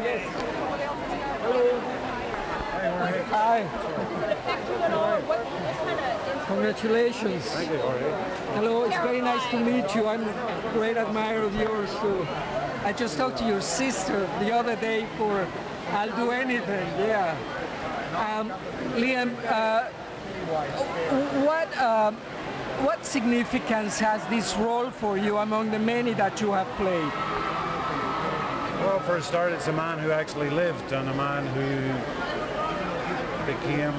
Yes. Hello. Hi. Hi. Congratulations. Thank you. Hello, it's very nice to meet you. I'm a great admirer of yours too. I just talked to your sister the other day for I'll Do Anything. Yeah. Liam, what significance has this role for you among the many that you have played? Well, for a start, it's a man who actually lived and a man who became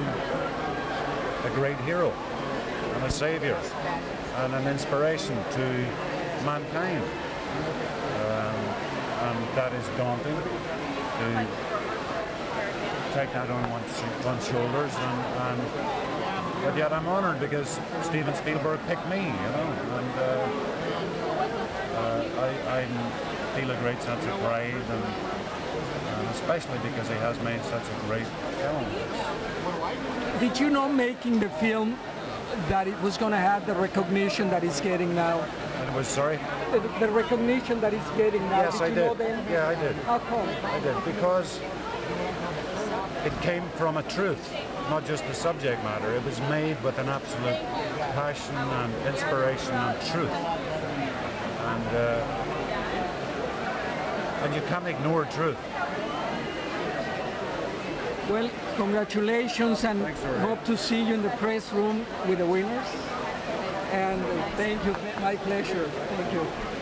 a great hero and a savior and an inspiration to mankind. And that is daunting to take that on one's shoulders. But yet I'm honored because Steven Spielberg picked me, you know, and I feel a great sense of pride, and especially because he has made such a great film. Did you know making the film that it was going to have the recognition that it's getting now? It was, sorry? The recognition that it's getting now. Yes, did you know then? Yeah, I did. How come? I did, because it came from a truth. Not just the subject matter, it was made with an absolute passion and inspiration and truth. And you can't ignore truth. Well, congratulations, and hope to see you in the press room with the winners. And thank you, my pleasure, thank you.